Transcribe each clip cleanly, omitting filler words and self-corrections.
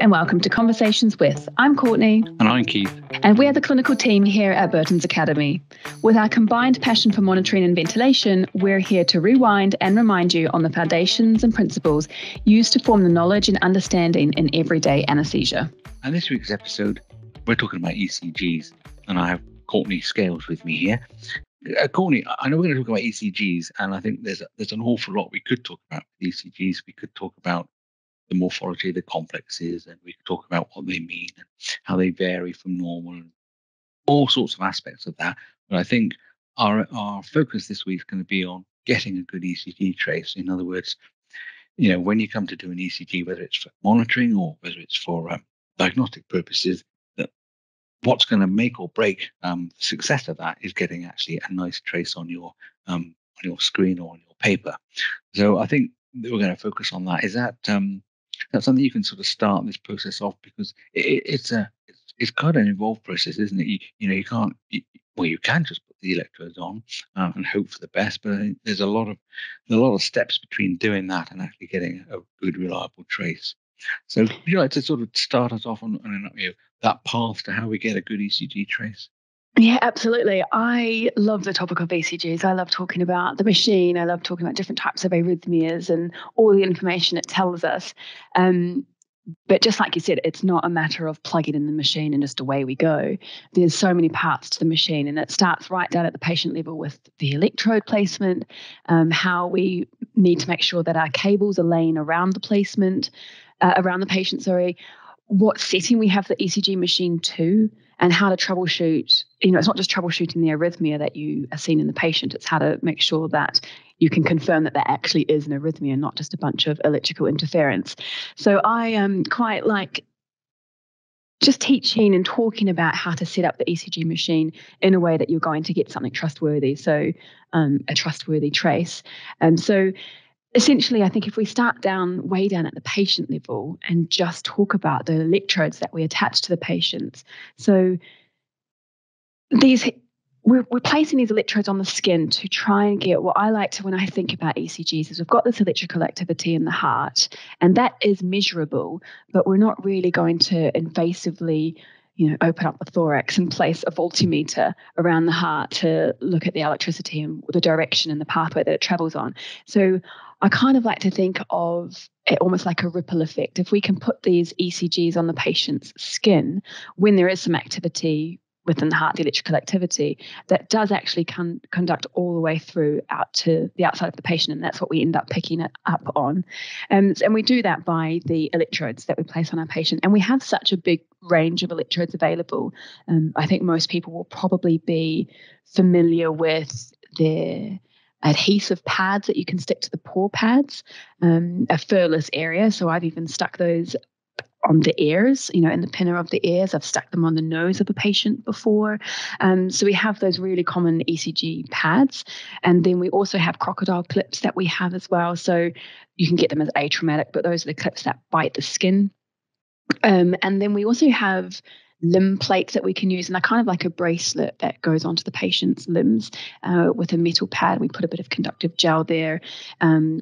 and welcome to Conversations With. I'm Courtney. And I'm Keith. And we are the clinical team here at Burton's Academy. With our combined passion for monitoring and ventilation, we're here to rewind and remind you on the foundations and principles used to form the knowledge and understanding in everyday anaesthesia. And this week's episode, we're talking about ECGs, and I have Courtney Scales with me here. Courtney, I know we're going to talk about ECGs, and I think there's an awful lot we could talk about with ECGs. We could talk about the morphology of the complexes, and we could talk about what they mean and how they vary from normal, and all sorts of aspects of that. But I think our focus this week is going to be on getting a good ECG trace. In other words, you know, when you come to do an ECG, whether it's for monitoring or whether it's for diagnostic purposes, what's going to make or break the success of that is getting actually a nice trace on your screen or on your paper. So I think we're going to focus on that. Is that that's something you can sort of start this process off, because it's quite an involved process, isn't it? You can just put the electrodes on and hope for the best, but I think there's a lot of steps between doing that and actually getting a good reliable trace. So would you like to sort of start us off on that path to how we get a good ECG trace? Yeah, absolutely. I love the topic of ECGs. I love talking about the machine. I love talking about different types of arrhythmias and all the information it tells us. But just like you said, it's not a matter of plugging in the machine and just away we go. There's so many parts to the machine, and it starts right down at the patient level with the electrode placement, how we need to make sure that our cables are laying around the placement, around the patient, what setting we have the ECG machine to, and how to troubleshoot. You know, it's not just troubleshooting the arrhythmia that you are seeing in the patient. It's how to make sure that you can confirm that there actually is an arrhythmia, not just a bunch of electrical interference. So I quite like just teaching and talking about how to set up the ECG machine in a way that you're going to get something trustworthy, so a trustworthy trace. And so essentially, I think if we start way down at the patient level and just talk about the electrodes that we attach to the patients. So we're placing these electrodes on the skin to try and get what I like to, when I think about ECGs, is we've got this electrical activity in the heart, and that is measurable, but we're not really going to invasively open up the thorax and place a voltmeter around the heart to look at the electricity and the direction and the pathway that it travels on. So I kind of like to think of it almost like a ripple effect. If we can put these ECGs on the patient's skin when there is some activity within the heart, the electrical activity, that does actually conduct all the way through out to the outside of the patient, and that's what we end up picking it up on. And we do that by the electrodes that we place on our patient. And we have such a big range of electrodes available. I think most people will probably be familiar with their adhesive pads that you can stick to the paw pads, a furless area. So I've even stuck those on the ears, in the pinna of the ears. I've stuck them on the nose of a patient before. So we have those really common ECG pads. And then we also have crocodile clips that we have as well. So you can get them as atraumatic, but those are the clips that bite the skin. And then we also have limb plates that we can use, and they're kind of like a bracelet that goes onto the patient's limbs with a metal pad. We put a bit of conductive gel there.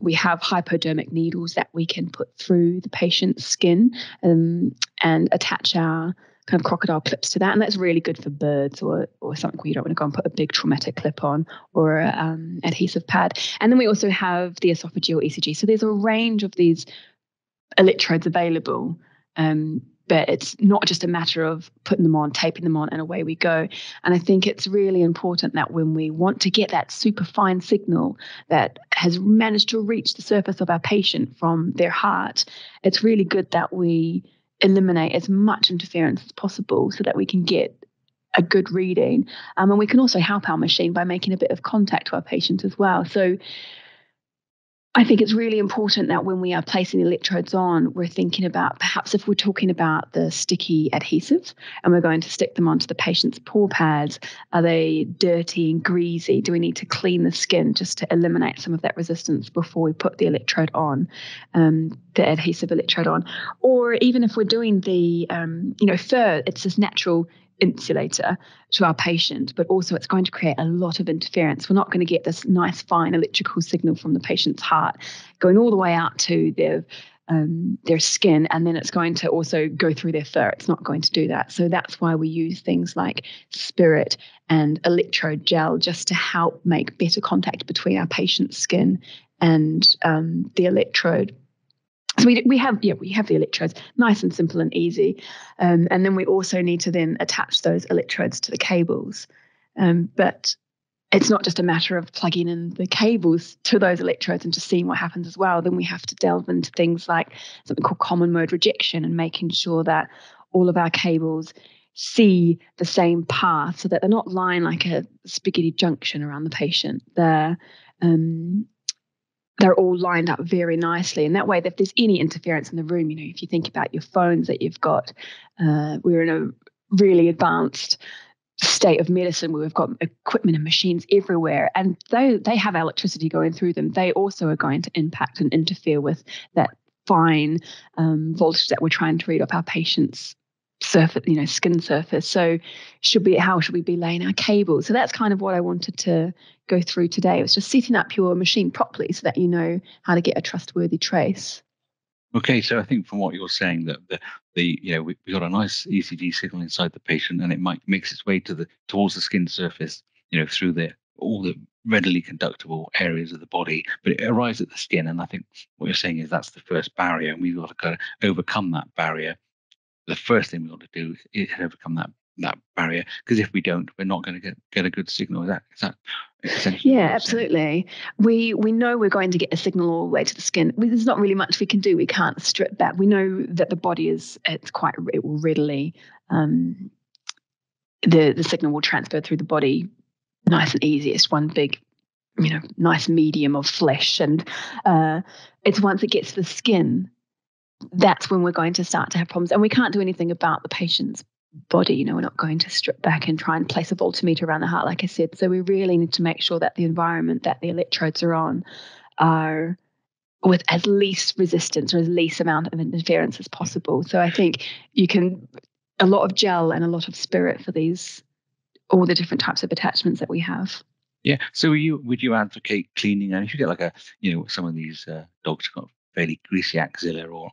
We have hypodermic needles that we can put through the patient's skin and attach our kind of crocodile clips to that, and that's really good for birds or something where you don't want to go and put a big traumatic clip on, or adhesive pad. And then we also have the esophageal ECG. So there's a range of these electrodes available, but it's not just a matter of putting them on, taping them on, and away we go. And I think it's really important that when we want to get that super fine signal that has managed to reach the surface of our patient from their heart, it's really good that we eliminate as much interference as possible so that we can get a good reading. And we can also help our machine by making a bit of contact to our patient as well. So I think it's really important that when we are placing the electrodes on, we're thinking about, perhaps if we're talking about the sticky adhesives and we're going to stick them onto the patient's paw pads, are they dirty and greasy? Do we need to clean the skin just to eliminate some of that resistance before we put the electrode on, the adhesive electrode on? Or even if we're doing the, fur, it's this natural insulator to our patient, but also it's going to create a lot of interference. We're not going to get this nice fine electrical signal from the patient's heart going all the way out to their their skin, and then it's going to also go through their fur. It's not going to do that. So that's why we use things like spirit and electrode gel just to help make better contact between our patient's skin and the electrode. So we have the electrodes, nice and simple and easy, and then we also need to then attach those electrodes to the cables. But it's not just a matter of plugging in the cables to those electrodes and just seeing what happens as well. Then we have to delve into things like something called common mode rejection and making sure that all of our cables see the same path so that they're not lying like a spaghetti junction around the patient. They're all lined up very nicely. And that way, if there's any interference in the room, you know, if you think about your phones that you've got, we're in a really advanced state of medicine where we've got equipment and machines everywhere, and though they have electricity going through them, they also are going to impact and interfere with that fine voltage that we're trying to read off our patient's surface, you know, skin surface. So how should we be laying our cables? So that's kind of what I wanted to go through today. It was just setting up your machine properly so that you know how to get a trustworthy trace. Okay, so I think from what you're saying that we've got a nice ECG signal inside the patient, and it might makes its way towards the skin surface, you know, through all the readily conductible areas of the body, but it arrives at the skin. And I think what you're saying is that's the first barrier, and we've got to kind of overcome that barrier. The first thing we ought to do is overcome that barrier, because if we don't, we're not going to get a good signal. Is that essentially? Yeah, absolutely. We know we're going to get a signal all the way to the skin. There's not really much we can do. We can't strip back. We know that the body will readily the signal will transfer through the body nice and easy. It's one big, you know, nice medium of flesh, and it's once it gets to the skin, that's when we're going to start to have problems. And we can't do anything about the patient's body, you know, we're not going to strip back and try and place a voltmeter around the heart, like I said. So we really need to make sure that the environment that the electrodes are on are with as least resistance or as least amount of interference as possible. So I think a lot of gel and a lot of spirit for all the different types of attachments that we have. Yeah. So would you advocate cleaning? And if you get like some of these dogs have got fairly greasy axilla or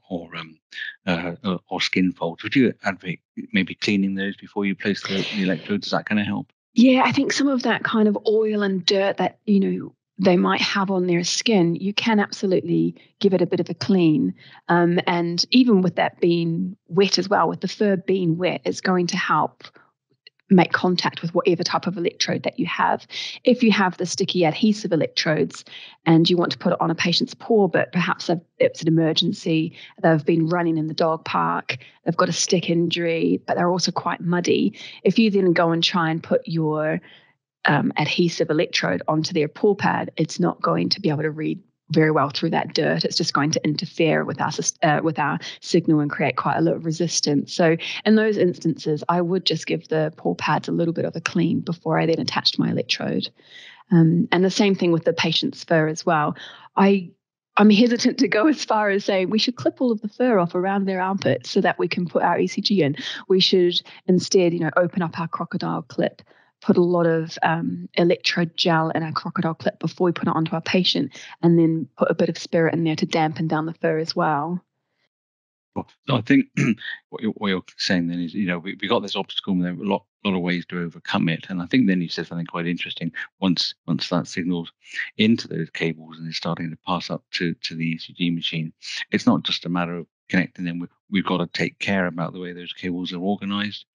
skin folds, would you advocate maybe cleaning those before you place the electrodes? Does that kind of help? Yeah, I think some of that kind of oil and dirt that, you know, they might have on their skin, you can absolutely give it a bit of a clean. And even with that being wet as well, with the fur being wet, it's going to help make contact with whatever type of electrode that you have. If you have the sticky adhesive electrodes and you want to put it on a patient's paw, but perhaps it's an emergency, they've been running in the dog park, they've got a stick injury, but they're also quite muddy. If you then go and try and put your adhesive electrode onto their paw pad, it's not going to be able to read very well through that dirt. It's just going to interfere with our signal and create quite a lot of resistance. So in those instances, I would just give the paw pads a little bit of a clean before I then attached my electrode. And the same thing with the patient's fur as well. I'm hesitant to go as far as saying we should clip all of the fur off around their armpits so that we can put our ECG in. We should instead, you know, open up our crocodile clip, put a lot of electrode gel in our crocodile clip before we put it onto our patient, and then put a bit of spirit in there to dampen down the fur as well. So I think what you're saying then is, you know, we've got this obstacle and there are a lot of ways to overcome it. And I think then you said something quite interesting. Once that signal's into those cables and it's starting to pass up to the ECG machine, it's not just a matter of connecting them. We've got to take care about the way those cables are organized.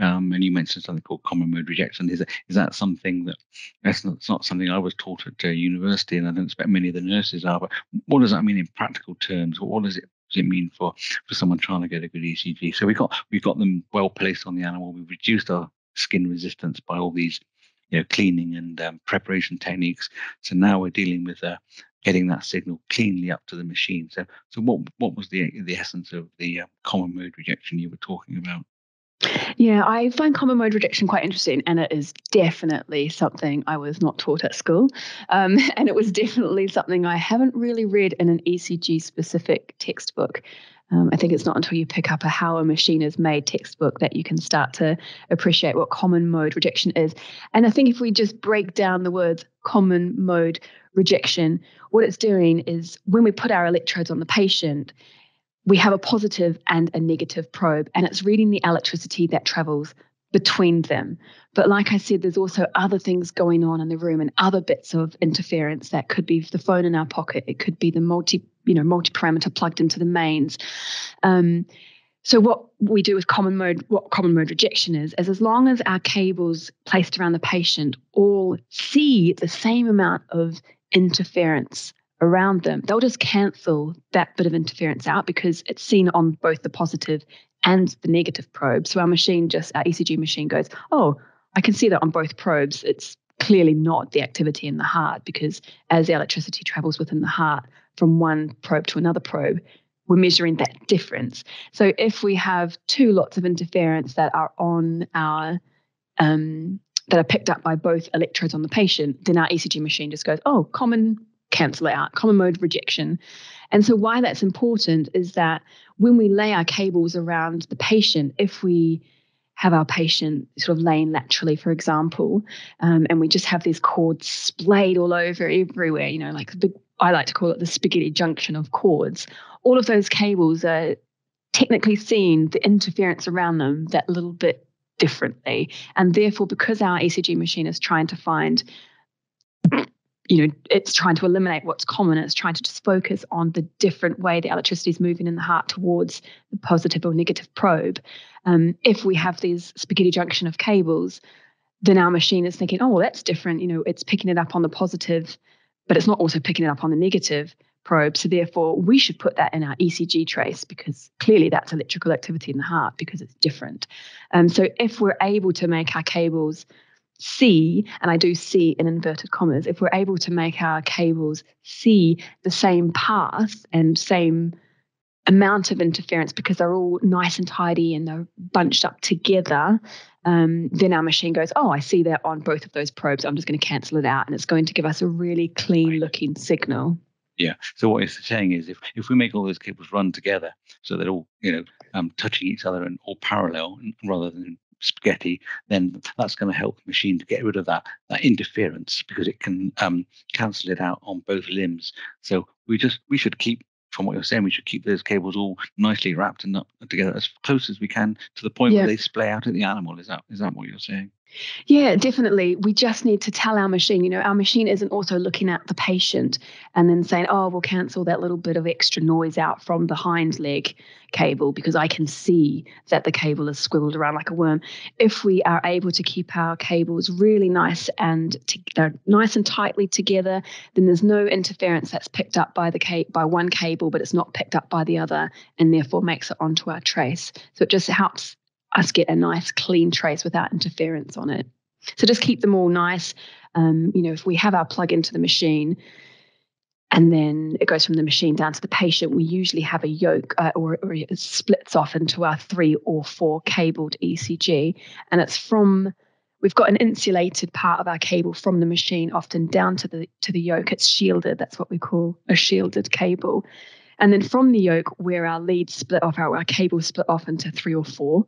And you mentioned something called common mode rejection. Is that something that's not something I was taught at university, and I don't expect many of the nurses are, but what does that mean in practical terms? What does it mean for someone trying to get a good ECG? So we've got them well placed on the animal. We've reduced our skin resistance by all these, you know, cleaning and preparation techniques. So now we're dealing with getting that signal cleanly up to the machine. So what was the essence of the common mode rejection you were talking about? Yeah, I find common mode rejection quite interesting, and it is definitely something I was not taught at school. And it was definitely something I haven't really read in an ECG-specific textbook. I think it's not until you pick up a How a Machine is Made textbook that you can start to appreciate what common mode rejection is. And I think if we just break down the words common mode rejection, what it's doing is when we put our electrodes on the patient, we have a positive and a negative probe, and it's reading the electricity that travels between them. But like I said, there's also other things going on in the room and other bits of interference. That could be the phone in our pocket. It could be the multi-parameter plugged into the mains. So what we do with common mode, what common mode rejection is as long as our cables placed around the patient all see the same amount of interference around them, they'll just cancel that bit of interference out because it's seen on both the positive and the negative probe. So our ECG machine goes, oh, I can see that on both probes. It's clearly not the activity in the heart, because as the electricity travels within the heart from one probe to another probe, we're measuring that difference. So if we have two lots of interference that are on our that are picked up by both electrodes on the patient, then our ECG machine just goes, oh, cancel it out, common mode rejection. And so why that's important is that when we lay our cables around the patient, if we have our patient sort of laying laterally, for example, and we just have these cords splayed all over everywhere, like I like to call it the spaghetti junction of cords, all of those cables are technically seeing the interference around them that little bit differently. And therefore, because our ECG machine is trying to find, it's trying to eliminate what's common. It's trying to just focus on the different way the electricity is moving in the heart towards the positive or negative probe. If we have these spaghetti junction of cables, then our machine is thinking, oh, well, that's different. It's picking it up on the positive, but it's not also picking it up on the negative probe. So therefore, we should put that in our ECG trace, because clearly that's electrical activity in the heart because it's different. So if we're able to make our cables see, and I do see in inverted commas, if we're able to make our cables see the same path and same amount of interference because they're all nice and tidy and they're bunched up together, then our machine goes, oh, I see that on both of those probes. I'm just going to cancel it out. And it's going to give us a really clean looking signal. Yeah. So what you're saying is if we make all those cables run together so they're all, touching each other and all parallel rather than spaghetti, then that's going to help the machine to get rid of that interference, because it can cancel it out on both limbs. So we should keep, from what you're saying, we should keep those cables all nicely wrapped and up together as close as we can to the point where they splay out at the animal. Is that what you're saying? Yeah, definitely. We just need to tell our machine, our machine isn't also looking at the patient and then saying, oh, we'll cancel that little bit of extra noise out from the hind leg cable because I can see that the cable is squiggled around like a worm. If we are able to keep our cables really nice and they're nice and tightly together, then there's no interference that's picked up by by one cable, but it's not picked up by the other, and therefore makes it onto our trace. So it just helps us get a nice clean trace without interference on it. So just keep them all nice. If we have our plug into the machine and then it goes from the machine down to the patient, we usually have a yoke or it splits off into our 3 or 4 cabled ECG. And it's we've got an insulated part of our cable from the machine, often down to the yoke. It's shielded. That's what we call a shielded cable. And then from the yoke, where our leads split off, our cable split off into 3 or 4,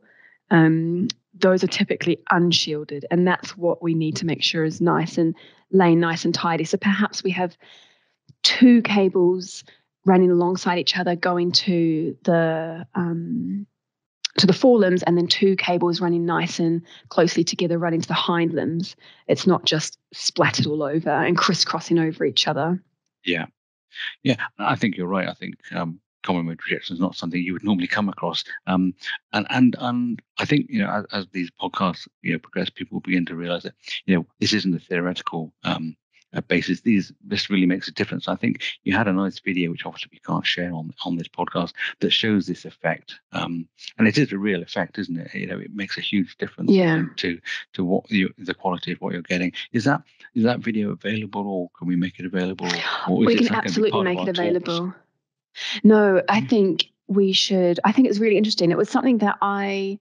those are typically unshielded, and that's what we need to make sure is nice and laying nice and tidy. So perhaps we have 2 cables running alongside each other going to the forelimbs, and then 2 cables running nice and closely together running to the hind limbs. It's not just splattered all over and crisscrossing over each other. Yeah. Yeah, I think you're right. I think common mode rejection is not something you would normally come across, and I think as these podcasts progress, people begin to realise that this isn't a theoretical basis. This really makes a difference. I think you had a nice video, which obviously we can't share on this podcast, that shows this effect, and it is a real effect, isn't it? It makes a huge difference to what the quality of what you're getting. Is that video available, or can we make it available? Or we can absolutely make it available. Talks? No, I think we should. I think it's really interesting. It was something that I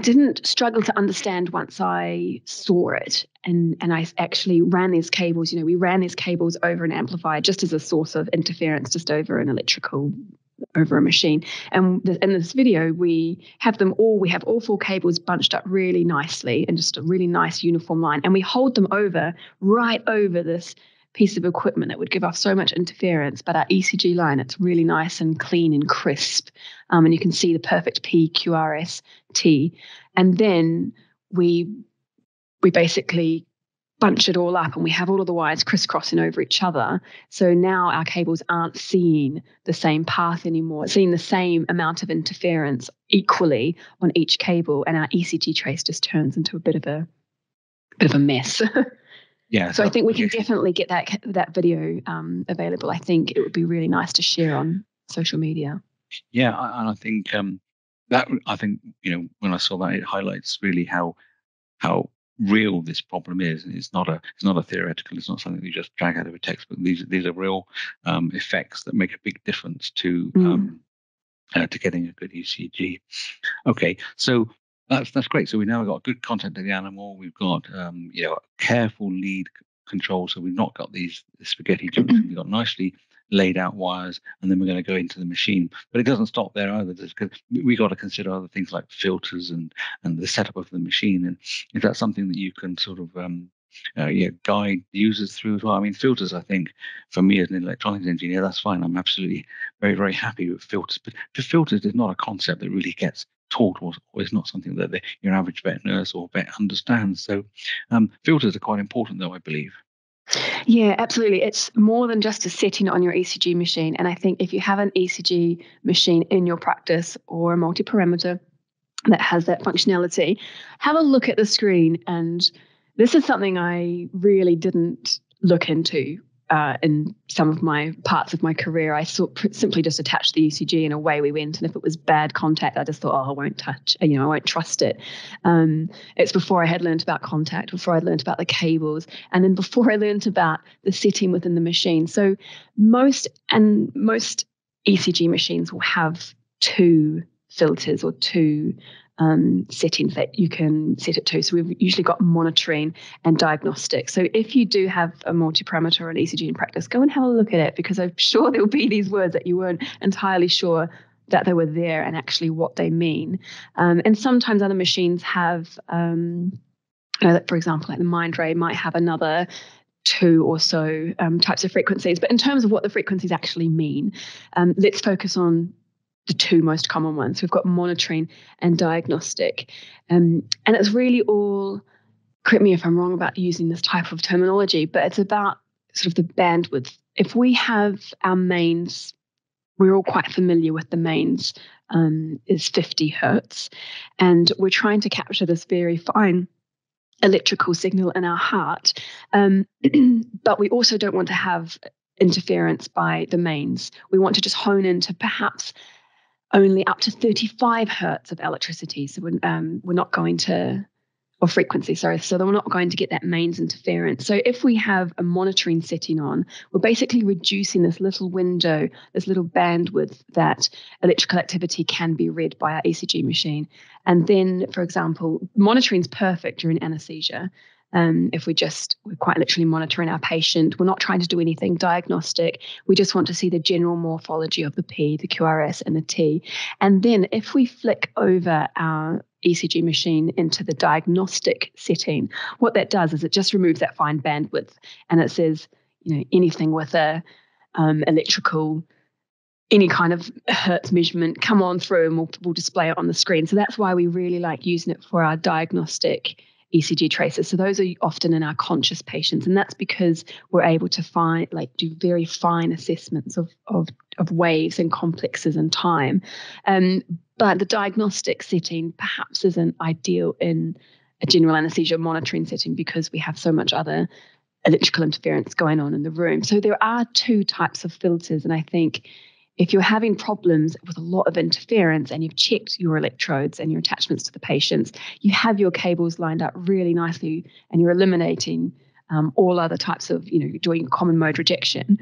didn't struggle to understand once I saw it, and I actually ran these cables. We ran these cables over an amplifier just as a source of interference, just over a machine. And in this video, we have all 4 cables bunched up really nicely in just a really nice uniform line, and we hold them right over this piece of equipment that would give off so much interference, but our ECG line, it's really nice and clean and crisp, and you can see the perfect P, Q, R, S, T. And then we basically bunch it all up and we have all of the wires crisscrossing over each other. So now our cables aren't seeing the same path anymore. It's seeing the same amount of interference equally on each cable, and our ECG trace just turns into a bit of a mess. Yeah. So I think we can definitely get that video available. I think it would be really nice to share on social media. Yeah, and I think I think when I saw that, it highlights really how real this problem is, and it's not a theoretical, it's not something you just drag out of a textbook. These are real effects that make a big difference to getting a good ECG. Okay, so that's great. So we now got good contact to the animal, we've got a careful lead control, so we've not got these spaghetti junction, we've got nicely laid out wires, and then we're going to go into the machine. But it doesn't stop there either, because we got to consider other things like filters and the setup of the machine. And is that something that you can sort of guide users through as well? I mean, filters, I think, for me as an electronics engineer, that's fine. I'm absolutely very, very happy with filters. But filters is not a concept that really gets taught, or it's not something that your average vet nurse or vet understands. So filters are quite important, though, I believe. Yeah, absolutely. It's more than just a setting on your ECG machine. And I think if you have an ECG machine in your practice or a multi-parameter that has that functionality, have a look at the screen. And this is something I really didn't look into in some of my parts of my career. I simply just attached the ECG and away we went. And if it was bad contact, I just thought, I won't touch, I won't trust it. It's before I had learned about contact, before I learned about the cables, and then before I learned about the setting within the machine. So most ECG machines will have two filters or two settings that you can set it to. So we've usually got monitoring and diagnostics. So if you do have a multi-parameter or an ECG in practice, go and have a look at it, because I'm sure there'll be these words that you weren't entirely sure that they were there and actually what they mean. And sometimes other machines have, for example, like the Mindray might have another two or so types of frequencies. But in terms of what the frequencies actually mean, let's focus on the two most common ones. We've got monitoring and diagnostic. And it's really all, correct me if I'm wrong about using this type of terminology, but it's about sort of the bandwidth. If we have our mains, we're all quite familiar with the mains, is 50 hertz. And we're trying to capture this very fine electrical signal in our heart. But we also don't want to have interference by the mains. We want to just hone into perhaps only up to 35 hertz of electricity. So we're not going to get that mains interference. So if we have a monitoring setting on, we're basically reducing this little window, this little bandwidth that electrical activity can be read by our ECG machine. And then, for example, monitoring is perfect during anesthesia. If we're quite literally monitoring our patient, we're not trying to do anything diagnostic. We just want to see the general morphology of the P, the QRS, and the T. And then if we flick over our ECG machine into the diagnostic setting, what that does is it just removes that fine bandwidth, and it says, anything with a electrical, any kind of hertz measurement, come on through, and we'll display it on the screen. So that's why we really like using it for our diagnostic ECG traces. So those are often in our conscious patients, and that's because we're able to do very fine assessments of waves and complexes and time. But the diagnostic setting perhaps isn't ideal in a general anesthesia monitoring setting, because we have so much other electrical interference going on in the room. So there are two types of filters, and I think if you're having problems with a lot of interference and you've checked your electrodes and your attachments to the patients, you have your cables lined up really nicely and you're eliminating all other types of, doing common mode rejection.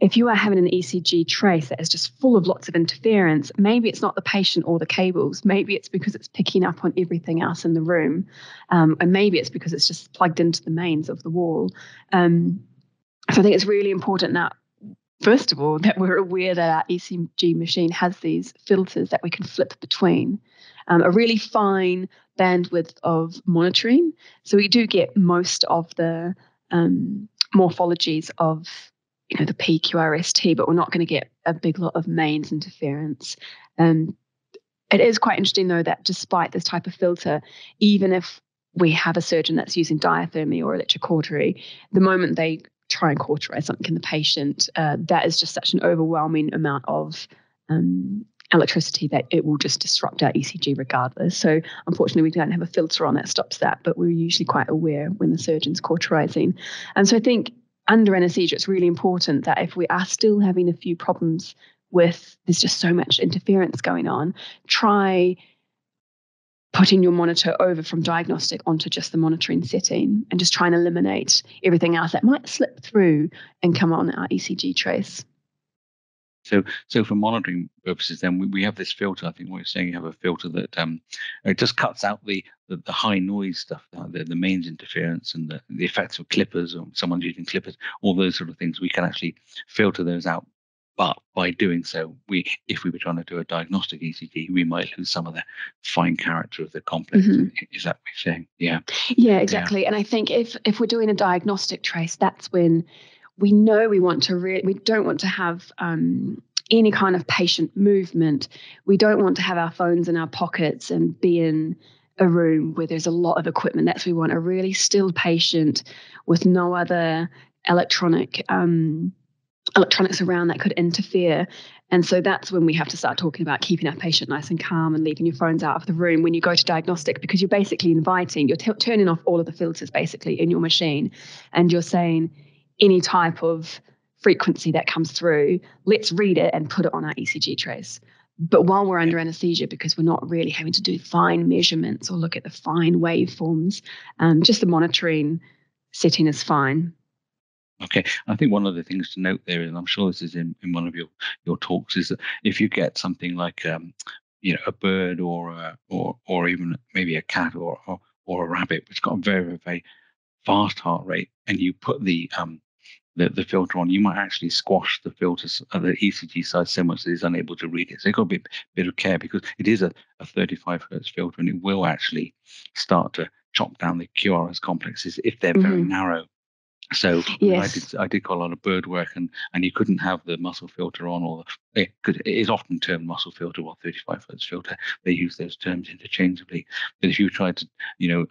If you are having an ECG trace that is just full of lots of interference, maybe it's not the patient or the cables. Maybe it's because it's picking up on everything else in the room. And maybe it's because it's just plugged into the mains of the wall. So I think it's really important that, first of all, that we're aware that our ECG machine has these filters that we can flip between. A really fine bandwidth of monitoring. So we do get most of the morphologies of, you know, the PQRST, but we're not going to get a big lot of mains interference. It is quite interesting, though, that despite this type of filter, even if we have a surgeon that's using diathermy or electrocautery, the moment they try and cauterize something in the patient, that is just such an overwhelming amount of electricity that it will just disrupt our ECG regardless. So unfortunately, we don't have a filter on that stops that, but we're usually quite aware when the surgeon's cauterizing. And so I think under anesthesia, it's really important that if we are still having a few problems with there's just so much interference going on, try putting your monitor over from diagnostic onto just the monitoring setting and just try and eliminate everything else that might slip through and come on our ECG trace. So for monitoring purposes, then we have this filter. I think what you're saying, you have a filter that it just cuts out the high noise stuff, the mains interference and the effects of clippers or someone's using clippers, all those sort of things. We can actually filter those out. But by doing so, if we were trying to do a diagnostic ECG, we might lose some of the fine character of the complex. Mm-hmm. Is that what you're saying? Yeah. Yeah, exactly. Yeah. And I think if we're doing a diagnostic trace, that's when we know we want to we don't want to have any kind of patient movement. We don't want to have our phones in our pockets and be in a room where there's a lot of equipment. That's we want a really still patient with no other electronics around that could interfere. And so that's when we have to start talking about keeping our patient nice and calm and leaving your phones out of the room when you go to diagnostic, because you're basically turning off all of the filters basically in your machine, and you're saying any type of frequency that comes through, let's read it and put it on our ECG trace. But while we're under anesthesia, because we're not really having to do fine measurements or look at the fine waveforms, just the monitoring setting is fine. Okay, I think one of the things to note there, and I'm sure this is in one of your talks, is that if you get something like a bird or even maybe a cat or a rabbit, which got a very, very fast heart rate, and you put the filter on, you might actually squash the filters at the ECG side so much that it's unable to read it. So you've got to be a bit of care, because it is a 35 hertz filter, and it will actually start to chop down the QRS complexes if they're very narrow. So yes. I did quite a lot of bird work, and you couldn't have the muscle filter on, or it is often termed muscle filter or 35 hertz filter. They use those terms interchangeably. But if you try to,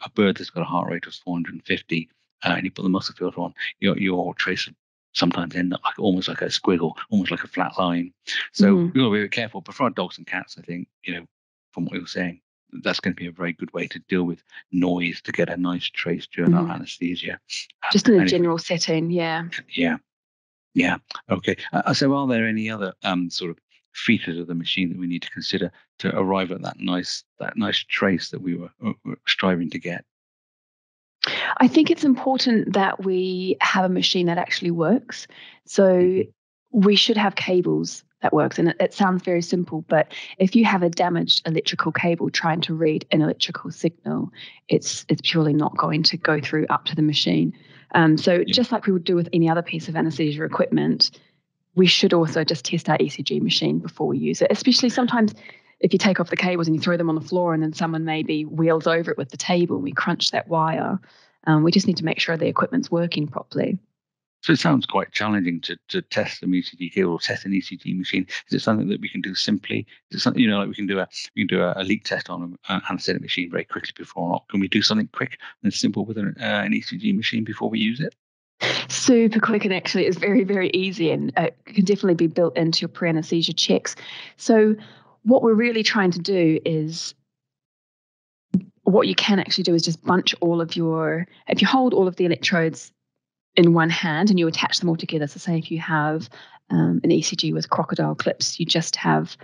a bird that's got a heart rate of 450 and you put the muscle filter on, your trace would sometimes end up almost like a squiggle, almost like a flat line. So you've got to be careful. But for our dogs and cats, I think, from what you were saying, that's going to be a very good way to deal with noise to get a nice trace during our anesthesia. Just in a general setting, yeah. Yeah. Yeah. Okay. So are there any other sort of features of the machine that we need to consider to arrive at that nice trace that we were striving to get? I think it's important that we have a machine that actually works. So we should have cables that works. And it sounds very simple, but if you have a damaged electrical cable trying to read an electrical signal, it's purely not going to go through up to the machine. Just like we would do with any other piece of anesthesia equipment, we should also just test our ECG machine before we use it, especially sometimes if you take off the cables and you throw them on the floor and then someone maybe wheels over it with the table and we crunch that wire. We just need to make sure the equipment's working properly. So it sounds quite challenging to test an ECG cable or test an ECG machine. Is it something that we can do simply? Is it something, like we can do a leak test on an anesthetic machine very quickly before or not? Can we do something quick and simple with an ECG machine before we use it? Super quick, and actually it's very, very easy, and can definitely be built into your pre-anesthesia checks. So what we're really trying to do is, what you can actually do is just bunch all of if you hold all of the electrodes in one hand and you attach them all together. So say if you have an ECG with crocodile clips, you just have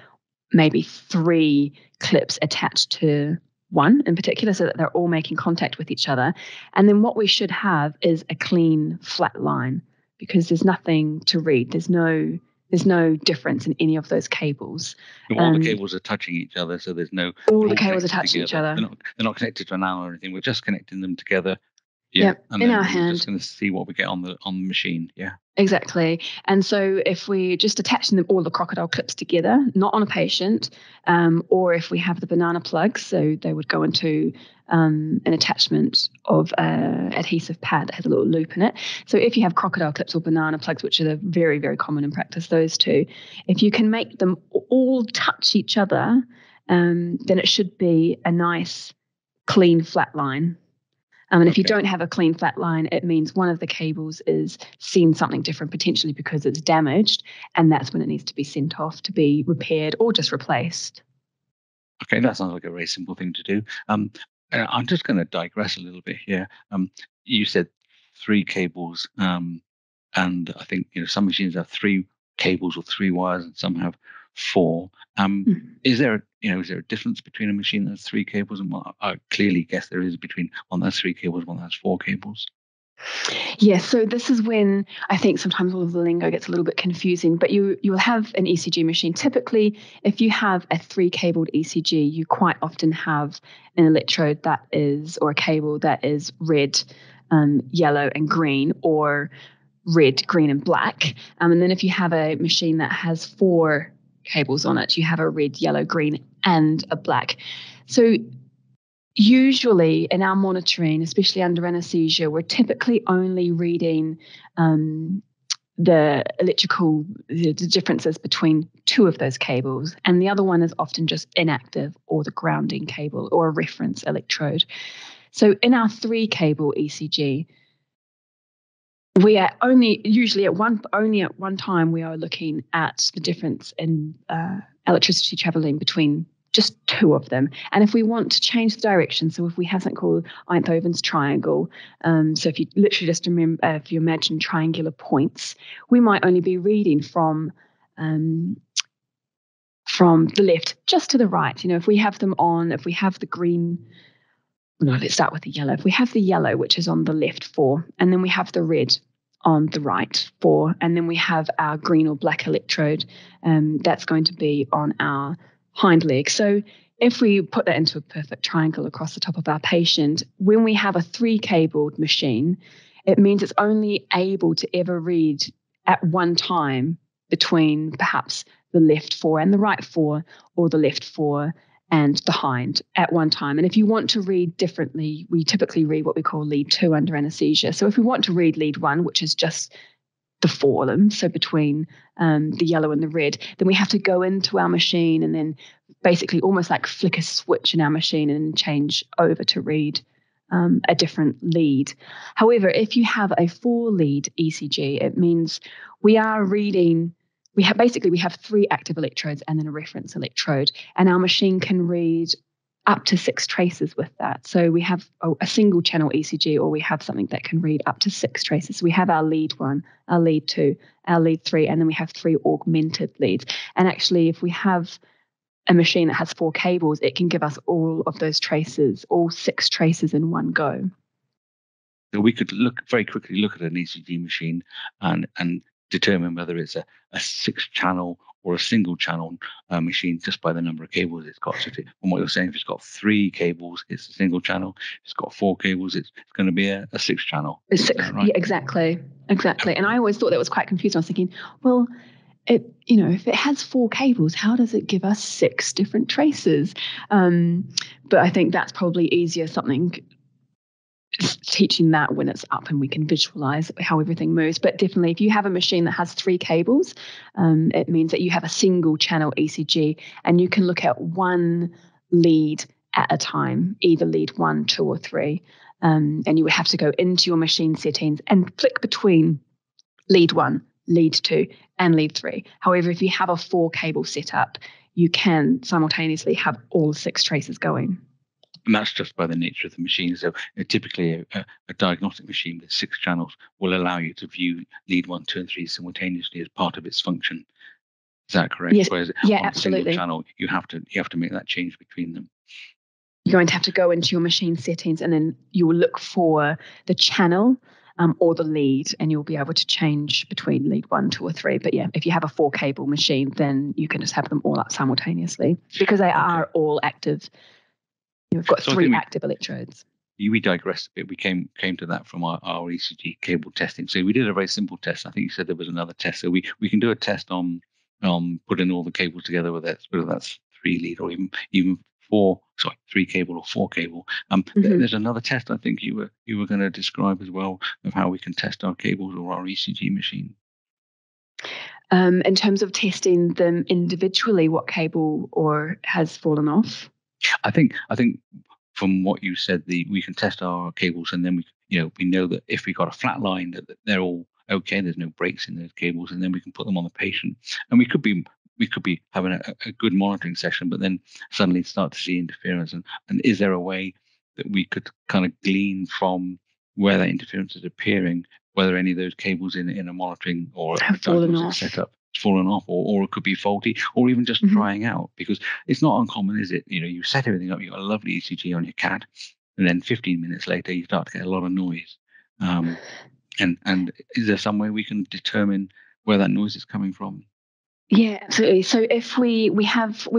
maybe 3 clips attached to one in particular so that they're all making contact with each other. And then what we should have is a clean flat line, because there's nothing to read. There's no difference in any of those cables. All the cables are touching each other, so there's no... All the cables are touching each other. They're not connected to an analog or anything. We're just connecting them together. Yeah, yep. And in our hand. We're just going to see what we get on the machine. Yeah, exactly. And so if we're just attaching them, all the crocodile clips together, not on a patient, or if we have the banana plugs, so they would go into an attachment of an adhesive pad that has a little loop in it. So if you have crocodile clips or banana plugs, which are very, very common in practice, those two, if you can make them all touch each other, then it should be a nice, clean, flat line. And if you don't have a clean flat line, it means one of the cables is seeing something different, potentially because it's damaged, and that's when it needs to be sent off to be repaired or just replaced. Okay, that sounds like a very simple thing to do. I'm just going to digress a little bit here. You said 3 cables, and I think some machines have 3 cables or 3 wires, and some have 4. Is there a difference between a machine that has 3 cables and one? I clearly guess there is between one that has 3 cables, one that has 4 cables. Yeah, so this is when I think sometimes all of the lingo gets a little bit confusing, but you will have an ECG machine. Typically, if you have a 3-cabled ECG, you quite often have an electrode that is, or a cable that is red, yellow and green, or red, green and black. And then if you have a machine that has 4 cables on it, you have a red, yellow, green and a black. So usually in our monitoring, especially under anesthesia, we're typically only reading the electrical the differences between 2 of those cables, and the other one is often just inactive, or the grounding cable or a reference electrode. So in our 3-cable ECG, we are only at one time we are looking at the difference in electricity traveling between just 2 of them. And if we want to change the direction, so if we have something called Einthoven's triangle, so if you literally just remember, if you imagine triangular points, we might only be reading from the left just to the right. If we have them on, if we have the green. No, let's start with the yellow. If we have the yellow, which is on the left, 4, and then we have the red on the right, 4, and then we have our green or black electrode, that's going to be on our hind leg. So if we put that into a perfect triangle across the top of our patient, when we have a 3-cabled machine, it means it's only able to ever read at one time between perhaps the left 4 and the right 4, or the left 4 and the hind at one time. And if you want to read differently, we typically read what we call lead 2 under anesthesia. So if we want to read lead 1, which is just the forelimb, so between the yellow and the red, then we have to go into our machine and then basically almost like flick a switch in our machine and change over to read a different lead. However, if you have a 4-lead ECG, it means we are reading. We have 3 active electrodes and then a reference electrode, and our machine can read up to 6 traces with that. So we have a single channel ECG, or we have something that can read up to 6 traces. So we have our lead 1, our lead 2, our lead 3, and then we have 3 augmented leads. And actually, if we have a machine that has 4 cables, it can give us all of those traces, all 6 traces in one go. So we could very quickly look at an ECG machine and determine whether it's a 6-channel or a single-channel machine just by the number of cables it's got. So from what you're saying, if it's got 3 cables, it's a single channel. If it's got 4 cables, it's going to be a 6-channel. Right? Yeah, exactly. And I always thought that was quite confusing. I was thinking, well, if it has 4 cables, how does it give us 6 different traces? But I think that's probably easier teaching that when it's up and we can visualize how everything moves. But definitely, if you have a machine that has 3 cables, it means that you have a single channel ECG, and you can look at 1 lead at a time, either lead 1, 2, or 3. And you would have to go into your machine settings and flick between lead 1, lead 2, and lead 3. However, if you have a 4-cable setup, you can simultaneously have all 6 traces going. And that's just by the nature of the machine. So typically a diagnostic machine with 6 channels will allow you to view lead 1, 2, and 3 simultaneously as part of its function. Is that correct? Yes. Whereas on absolutely. A single channel, you have to make that change between them. You're going to have to go into your machine settings, and then you will look for the channel or the lead, and you'll be able to change between lead 1, 2, or 3. But yeah, if you have a 4-cable machine, then you can just have them all up simultaneously because they are all active. We've got 3 active electrodes. We digressed a bit. We came to that from our ECG cable testing. So we did a very simple test. I think you said there was another test. So we can do a test on putting all the cables together, whether that's 3-lead or even three cable or four cable. There's another test I think you were going to describe as well, of how we can test our cables or our ECG machine. In terms of testing them individually, what cable or has fallen off? I think from what you said, we can test our cables, and then we know that if we got a flat line that they're all okay, there's no breaks in those cables, and then we can put them on the patient, and we could be having a good monitoring session, but then suddenly start to see interference. And is there a way that we could kind of glean from where that interference is appearing, whether any of those cables in a monitoring or a diagnostic setup has fallen off, or it could be faulty, or even just drying out? Because it's not uncommon, is it? You set everything up, you've got a lovely ECG on your CAT, and then 15 minutes later, you start to get a lot of noise. And is there some way we can determine where that noise is coming from? Yeah, absolutely. So if we've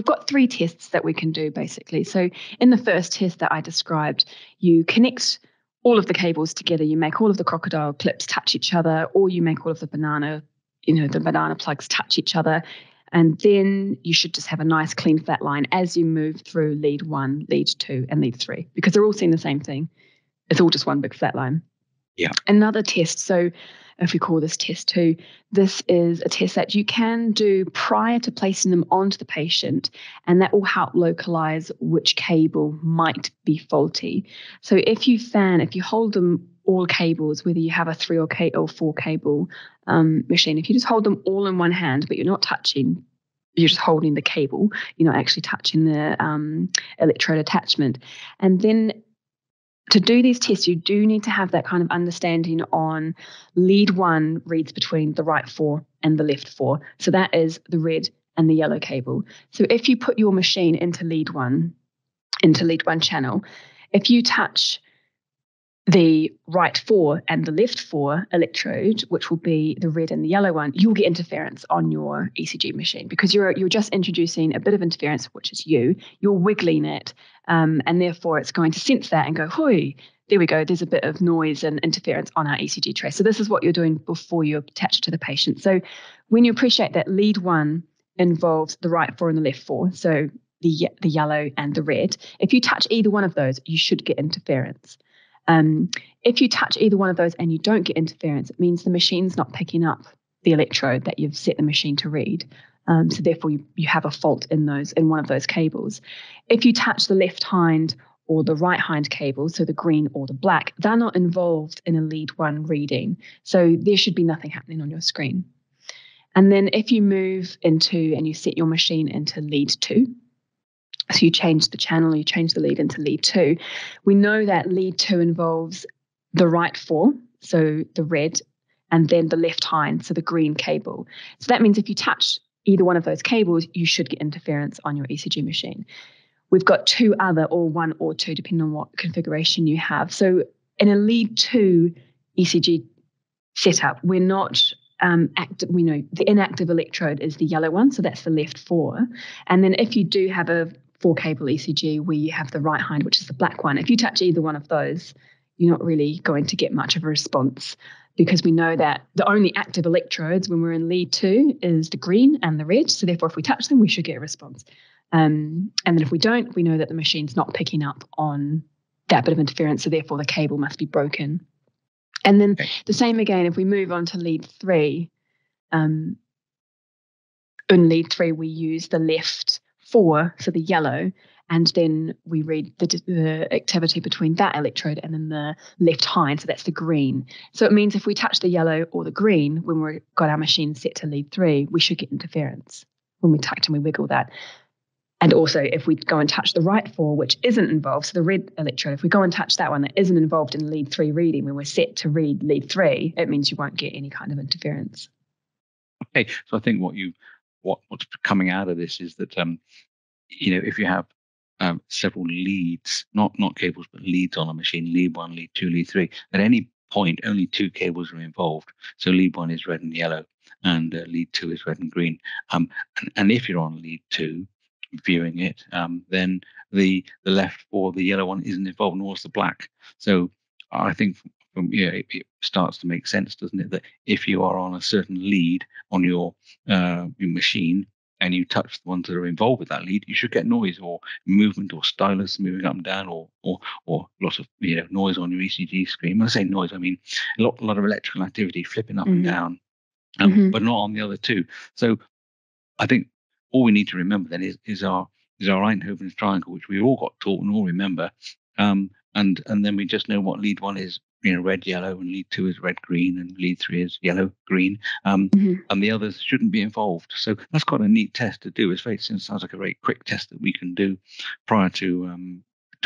got three tests that we can do, basically. So in the first test that I described, you connect all of the cables together. You make all of the crocodile clips touch each other, or you make all of the banana plugs touch each other. And then you should just have a nice clean flat line as you move through lead 1, lead 2 and lead 3, because they're all seeing the same thing. It's all just one big flat line. Yeah. Another test. So if we call this test 2, this is a test that you can do prior to placing them onto the patient, and that will help localize which cable might be faulty. So if you hold them all cables, whether you have a 3 or 4 cable machine, if you just hold them all in one hand, but you're not touching, you're just holding the cable, you're not actually touching the electrode attachment. And then to do these tests, you do need to have that kind of understanding on lead 1 reads between the right 4 and the left 4. So that is the red and the yellow cable. So if you put your machine into lead 1 channel, if you touch the right 4 and the left 4 electrode, which will be the red and the yellow one, you'll get interference on your ECG machine, because you're just introducing a bit of interference, which is you're wiggling it, and therefore it's going to sense that and go, "Hoi, there we go, there's a bit of noise and interference on our ECG trace." So this is what you're doing before you attach it to the patient. So when you appreciate that lead 1 involves the right 4 and the left 4, so the yellow and the red, if you touch either one of those, you should get interference. If you touch either one of those and you don't get interference, it means the machine's not picking up the electrode that you've set the machine to read. So therefore, you have a fault in one of those cables. If you touch the left hind or the right hind cable, so the green or the black, they're not involved in a lead 1 reading. So there should be nothing happening on your screen. And then if you move into and you set your machine into lead 2, so you change the channel, you change the lead into lead 2. We know that lead 2 involves the right 4, so the red, and then the left hind, so the green cable. So that means if you touch either one of those cables, you should get interference on your ECG machine. We've got 2 other, or 1 or 2, depending on what configuration you have. So in a lead 2 ECG setup, we're not active. We know the inactive electrode is the yellow one, so that's the left 4. And then if you do have a 4 cable ECG where you have the right hind, which is the black one, if you touch either one of those, you're not really going to get much of a response, because we know that the only active electrodes when we're in lead 2 is the green and the red. So therefore, if we touch them, we should get a response. And then if we don't, we know that the machine's not picking up on that bit of interference. So therefore, the cable must be broken. And then the same again, if we move on to lead 3, in lead 3, we use the left 4, so the yellow, and then we read the activity between that electrode and then the left hind, so that's the green. So it means if we touch the yellow or the green when we've got our machine set to lead 3, we should get interference when we touch and we wiggle that. And also if we go and touch the right 4, which isn't involved, so the red electrode, if we go and touch that one that isn't involved in lead 3 reading when we're set to read lead 3, it means you won't get any kind of interference. Okay, so I think what's coming out of this is that if you have several leads, not cables but leads on a machine, lead 1, lead 2, lead 3, at any point only 2 cables are involved. So lead 1 is red and yellow, and lead 2 is red and green. And if you're on lead 2 viewing it, then the left or the yellow one isn't involved, nor is the black. So I think it starts to make sense, doesn't it, that if you are on a certain lead on your machine, and you touch the ones that are involved with that lead, you should get noise or movement or stylus moving up and down, or lots of noise on your ECG screen. When I say noise, I mean a lot of electrical activity flipping up and down, but not on the other two. So I think all we need to remember then is our Einthoven's triangle, which we all got taught and all remember, and then we just know what lead one is, red, yellow, and lead two is red, green, and lead three is yellow, green, and the others shouldn't be involved. So that's quite a neat test to do. It's very, it sounds like a very quick test that we can do prior to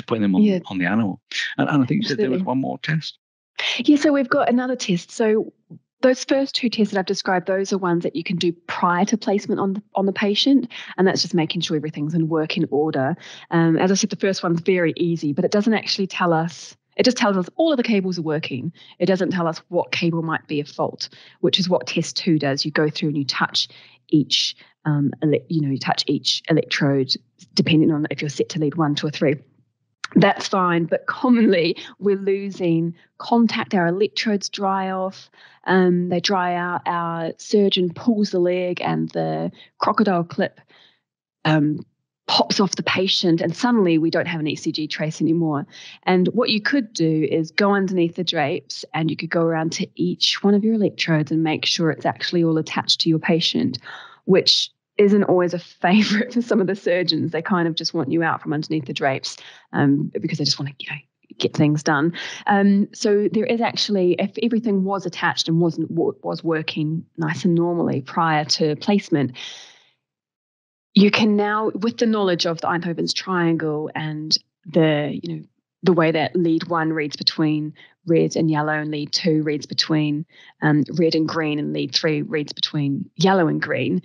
putting them on the animal. And I think you said there was one more test. Yeah, so we've got another test. So those first two tests that I've described, those are ones that you can do prior to placement on the patient, and that's just making sure everything's in working order. As I said, the first one's very easy, but it doesn't actually tell us. It just tells us all of the cables are working. It doesn't tell us what cable might be a fault, which is what test two does. You go through and you touch each, electrode, depending on if you're set to lead 1, 2, or 3. That's fine, but commonly we're losing contact. Our electrodes dry off. They dry out. Our surgeon pulls the leg, and the crocodile clip pops off the patient, and suddenly we don't have an ECG trace anymore. And what you could do is go underneath the drapes, and you could go around to each one of your electrodes and make sure it's actually all attached to your patient, which isn't always a favorite for some of the surgeons. They kind of just want you out from underneath the drapes because they just want to get things done. So there is actually, if everything was attached and was working nice and normally prior to placement, you can now, with the knowledge of the Einthoven's triangle and the way that lead one reads between red and yellow, and lead two reads between red and green, and lead three reads between yellow and green,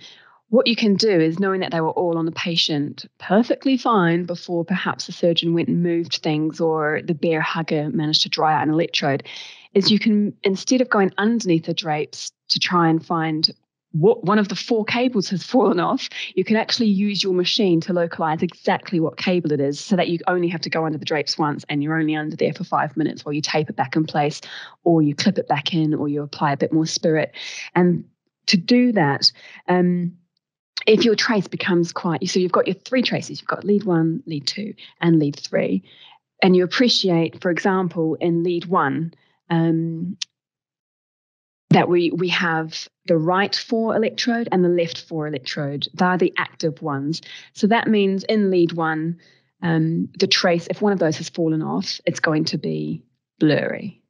what you can do is, knowing that they were all on the patient perfectly fine before perhaps the surgeon went and moved things, or the bear hugger managed to dry out an electrode, is you can, instead of going underneath the drapes to try and find what one of the 4 cables has fallen off, you can actually use your machine to localize exactly what cable it is, so that you only have to go under the drapes once, and you're only under there for 5 minutes while you tape it back in place, or you clip it back in, or you apply a bit more spirit. And to do that, if your trace becomes quite, so you've got your 3 traces, you've got lead 1, lead 2, and lead 3, and you appreciate, for example, in lead 1, that we have the right 4 electrode and the left 4 electrode. They're the active ones. So that means in lead 1, the trace, if one of those has fallen off, it's going to be blurry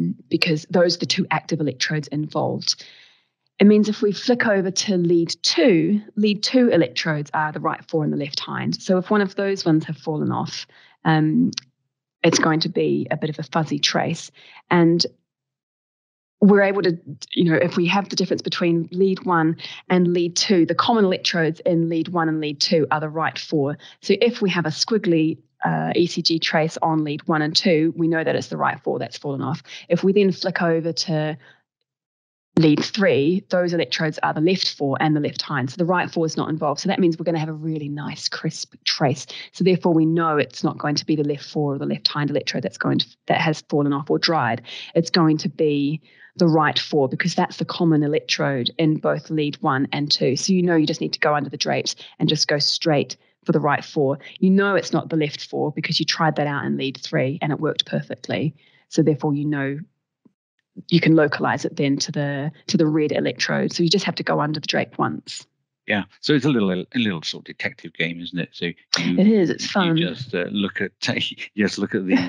because those are the 2 active electrodes involved. It means if we flick over to lead 2 electrodes are the right 4 and the left hind. So if one of those ones have fallen off, it's going to be a bit of a fuzzy trace. And we're able to, if we have the difference between lead 1 and lead 2, the common electrodes in lead 1 and lead 2 are the right 4. So if we have a squiggly ECG trace on lead 1 and 2, we know that it's the right 4 that's fallen off. If we then flick over to lead 3, those electrodes are the left 4 and the left hind. So the right 4 is not involved. So that means we're going to have a really nice crisp trace. So therefore we know it's not going to be the left 4 or the left hind electrode that has fallen off or dried. It's going to be the right 4 because that's the common electrode in both lead 1 and 2. So you just need to go under the drapes and just go straight for the right 4. It's not the left 4 because you tried that out in lead 3 and it worked perfectly. So therefore you can localize it then to the red electrode. So you just have to go under the drape once. Yeah. So it's a little sort of detective game, isn't it? So it is. It's fun. You just look at the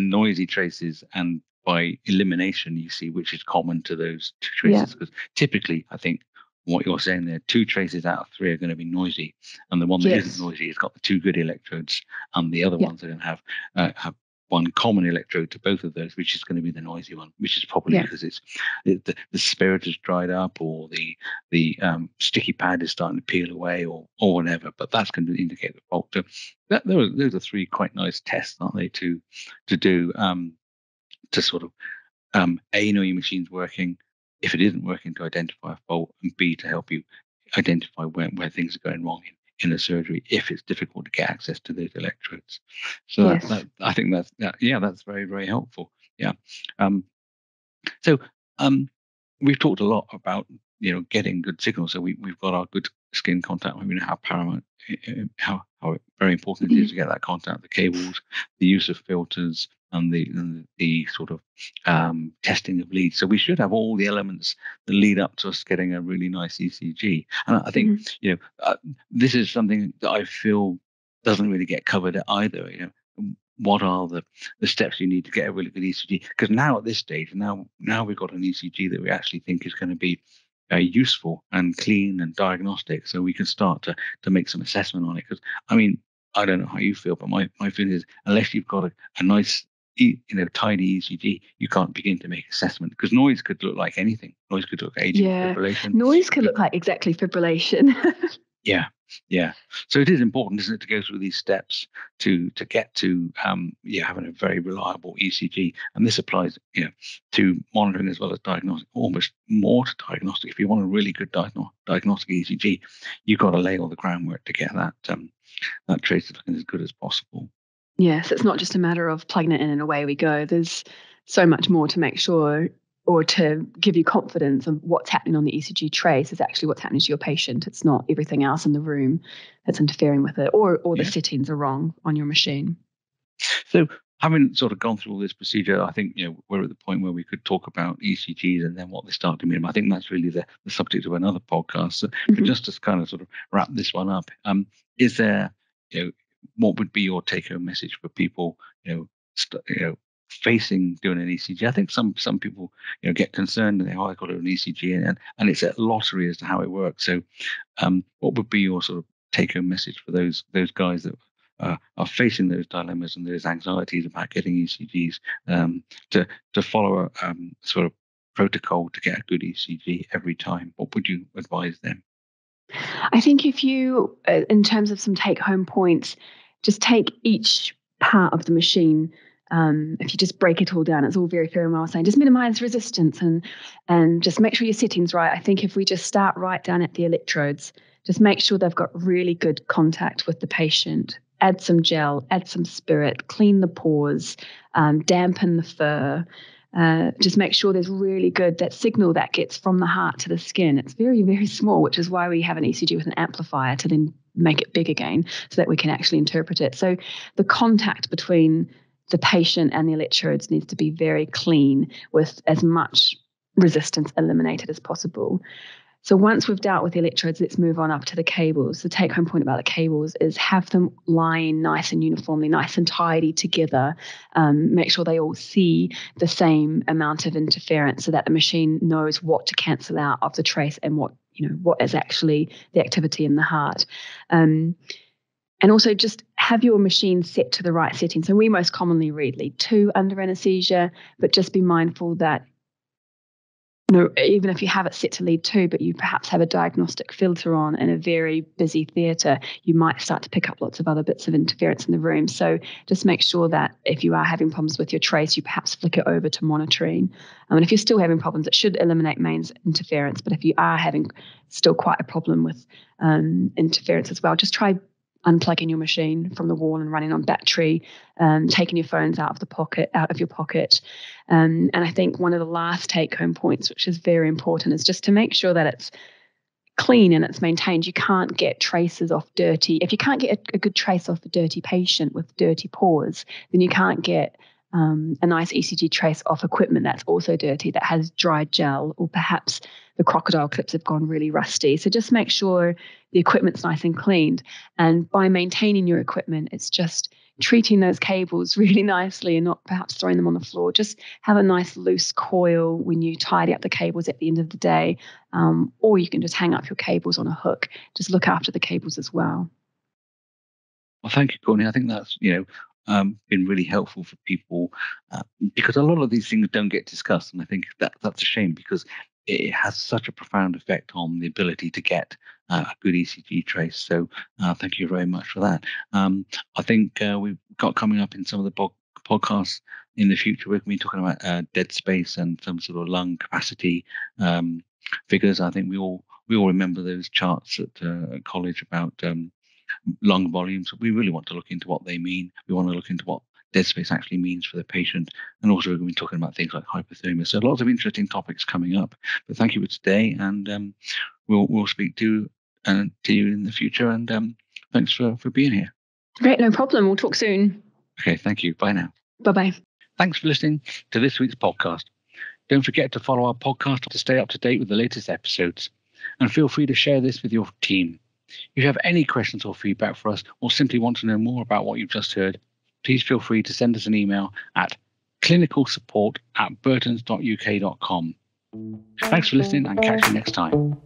noisy traces, and by elimination, you see which is common to those 2 traces. Because typically, I think what you're saying there, 2 traces out of 3 are going to be noisy, and the one that isn't noisy has got the 2 good electrodes, and the other ones are going to have 1 common electrode to both of those, which is going to be the noisy one, which is probably because it's the spirit has dried up, or the sticky pad is starting to peel away, or whatever. But that's going to indicate the fault. So those are 3 quite nice tests, aren't they, to do to sort of A, know your machine's working, if it isn't working, to identify a fault, and B, to help you identify where things are going wrong in a surgery if it's difficult to get access to those electrodes. So I think that's very, very helpful. So we've talked a lot about getting good signals. So we've got our good skin contact. We know how paramount, how very important it is to get that contact. The cables, the use of filters, and the sort of testing of leads. So we should have all the elements that lead up to us getting a really nice ECG. And I think this is something that I feel doesn't really get covered either. What are the steps you need to get a really good ECG? Because now at this stage, now we've got an ECG that we actually think is going to be useful and clean and diagnostic, so we can start to make some assessment on it. Because I don't know how you feel, but my feeling is unless you've got a nice, tidy ECG, you can't begin to make assessment, because noise could look like anything. Noise could look like atrial fibrillation. Noise could look like exactly fibrillation. Yeah. So it is important, isn't it, to go through these steps to get to having a very reliable ECG. And this applies, to monitoring as well as diagnostic, almost more to diagnostic. If you want a really good diagnostic ECG, you've got to lay all the groundwork to get that tracer looking as good as possible. Yes, it's not just a matter of plugging it in and away we go. There's so much more to make sure, or to give you confidence of what's happening on the ECG trace is actually what's happening to your patient. It's not everything else in the room that's interfering with it, or the settings are wrong on your machine. So having sort of gone through all this procedure, I think, we're at the point where we could talk about ECGs and then what they start to mean. I think that's really the subject of another podcast. So, but just to kind of sort of wrap this one up, is there, what would be your take-home message for people, facing doing an ECG? I think some people get concerned and they I got to do an ECG and it's a lottery as to how it works. So what would be your sort of take-home message for those guys that are facing those dilemmas and those anxieties about getting ECGs, to follow a sort of protocol to get a good ECG every time? What would you advise them? I think if you, in terms of some take-home points, just take each part of the machine. If you just break it all down, it's all very fair and well saying, just minimize resistance and just make sure your settings right. I think if we just start right down at the electrodes, just make sure they've got really good contact with the patient, add some gel, add some spirit, clean the pores, dampen the fur, just make sure there's really good, that signal that gets from the heart to the skin. It's very, very small, which is why we have an ECG with an amplifier to then make it big again so that we can actually interpret it. So the contact between the patient and the electrodes needs to be very clean with as much resistance eliminated as possible. So once we've dealt with the electrodes, let's move on up to the cables. The take-home point about the cables is have them lying nice and uniformly, nice and tidy together. Make sure they all see the same amount of interference so that the machine knows what to cancel out of the trace and what is actually the activity in the heart. And also just have your machine set to the right setting. So we most commonly read lead 2 under anesthesia, but just be mindful that even if you have it set to lead 2, but you perhaps have a diagnostic filter on in a very busy theatre, you might start to pick up lots of other bits of interference in the room. So just make sure that if you are having problems with your trace, you perhaps flick it over to monitoring. And if you're still having problems, it should eliminate mains interference. But if you are having still quite a problem with interference as well, just try unplugging your machine from the wall and running on battery, taking your phones out of your pocket. And I think one of the last take-home points, which is very important, is just to make sure that it's clean and it's maintained. You can't get traces off dirty. If you can't get a good trace off a dirty patient with dirty pores, then you can't get a nice ECG trace off equipment that's also dirty, that has dry gel, or perhaps the crocodile clips have gone really rusty. So just make sure the equipment's nice and cleaned. And by maintaining your equipment, it's just treating those cables really nicely and not perhaps throwing them on the floor. Just have a nice loose coil when you tidy up the cables at the end of the day, or you can just hang up your cables on a hook. Just look after the cables as well. Well, thank you, Courtney. I think that's, been really helpful for people, because a lot of these things don't get discussed. And I think that's a shame, because it has such a profound effect on the ability to get a good ECG trace. So thank you very much for that. I think we've got coming up in some of the podcasts in the future, we're going to be talking about dead space and some sort of lung capacity figures. I think we all remember those charts at college about lung volumes. We really want to look into what they mean. We want to look into what dead space actually means for the patient. And also we're going to be talking about things like hypothermia. So lots of interesting topics coming up. But thank you for today, and we'll speak to you in the future. And thanks for being here. Great, no problem. We'll talk soon. Okay, thank you. Bye now. Bye-bye. Thanks for listening to this week's podcast. Don't forget to follow our podcast to stay up to date with the latest episodes. And feel free to share this with your team. If you have any questions or feedback for us, or simply want to know more about what you've just heard, please feel free to send us an email at clinicalsupport@burtons.uk.com. Thanks for listening, and catch you next time.